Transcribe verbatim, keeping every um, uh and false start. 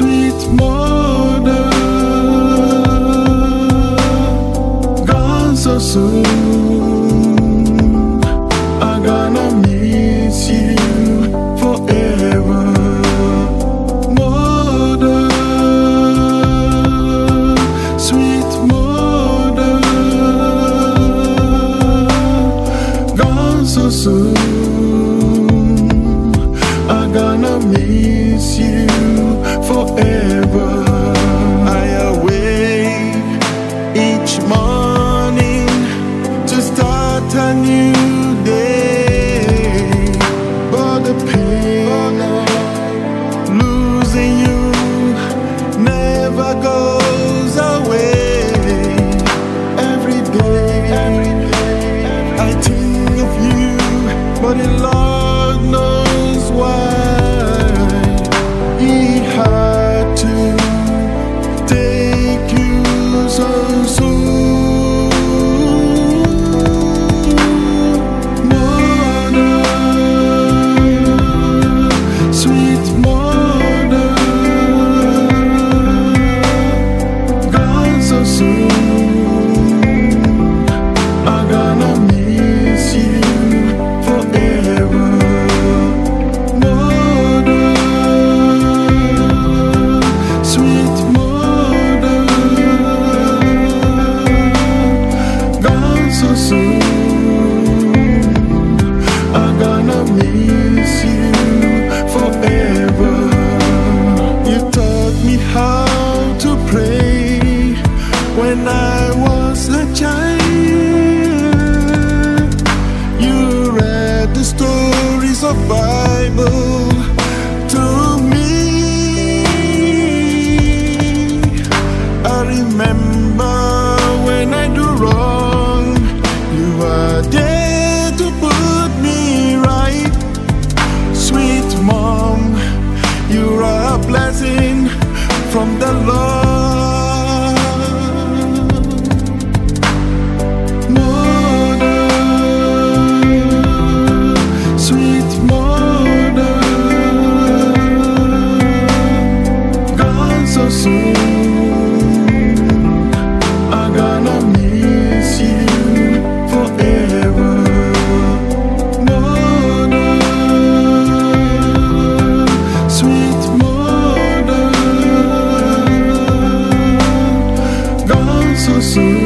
sweet mother, gone so soon. I'm gonna miss you forever, mother, sweet mother, gone so soon. I'm gonna miss you forever. I awake each morning to start a new day, but the pain of losing you never goes away. Every day, every day I think of you, but the Lord knows why He has when I was a child. You read the stories of Bible to me. I remember when I do wrong, you were there to put me right. Sweet mom, you're a blessing from the Lord. So